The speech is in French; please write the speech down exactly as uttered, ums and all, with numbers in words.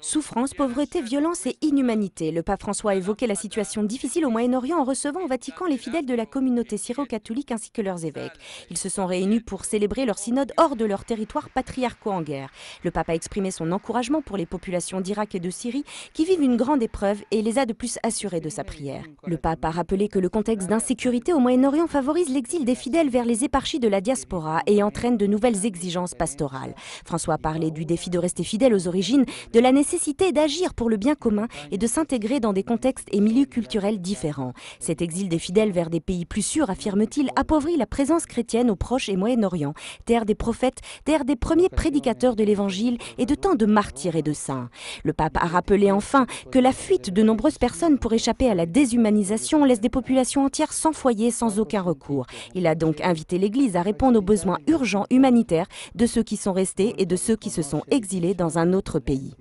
Souffrance, pauvreté, violence et inhumanité. Le pape François a évoqué la situation difficile au Moyen-Orient en recevant au Vatican les fidèles de la communauté syro-catholique ainsi que leurs évêques. Ils se sont réunis pour célébrer leur synode hors de leurs territoires patriarcaux en guerre. Le pape a exprimé son encouragement pour les populations d'Irak et de Syrie qui vivent une grande épreuve et les a de plus assurés de sa prière. Le pape a rappelé que le contexte d'insécurité au Moyen-Orient favorise l'exil des fidèles vers les éparchies de la diaspora et entraîne de nouvelles exigences pastorales. François a parlé du défi de rester fidèle aux origines, de la nécessité d'agir pour le bien commun et de s'intégrer dans des contextes et milieux culturels différents. Cet exil des fidèles vers des pays plus sûrs, affirme-t-il, appauvrit la présence chrétienne au Proche et Moyen-Orient, terre des prophètes, terre des premiers prédicateurs de l'Évangile et de tant de martyrs et de saints. Le pape a rappelé enfin que la fuite de nombreuses personnes pour échapper à la déshumanisation laisse des populations entières sans foyer, sans aucun recours. Il a donc invité l'Église à répondre aux besoins urgents humanitaires de ceux qui sont restés et de ceux qui se sont exilés dans un autre pays.